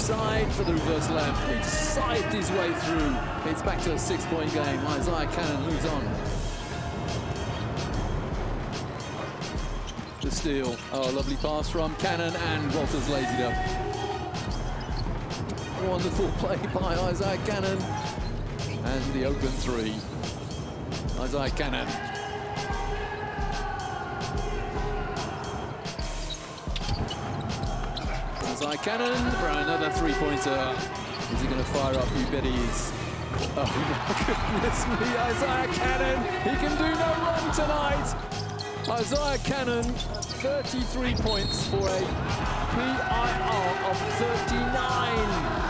inside for the reverse left. He scythed his way through. It's back to a six-point game. Isaiah Canaan moves on. The steal. Oh, lovely pass from Canaan, and Walters lays it up. Wonderful play by Isaiah Canaan. And the open three. Isaiah Canaan. Isaiah Canaan for another three-pointer. Is he going to fire up? You bet he is. Oh, my goodness me, Isaiah Canaan. He can do no wrong tonight. Isaiah Canaan, 33 points for a PIR of 39.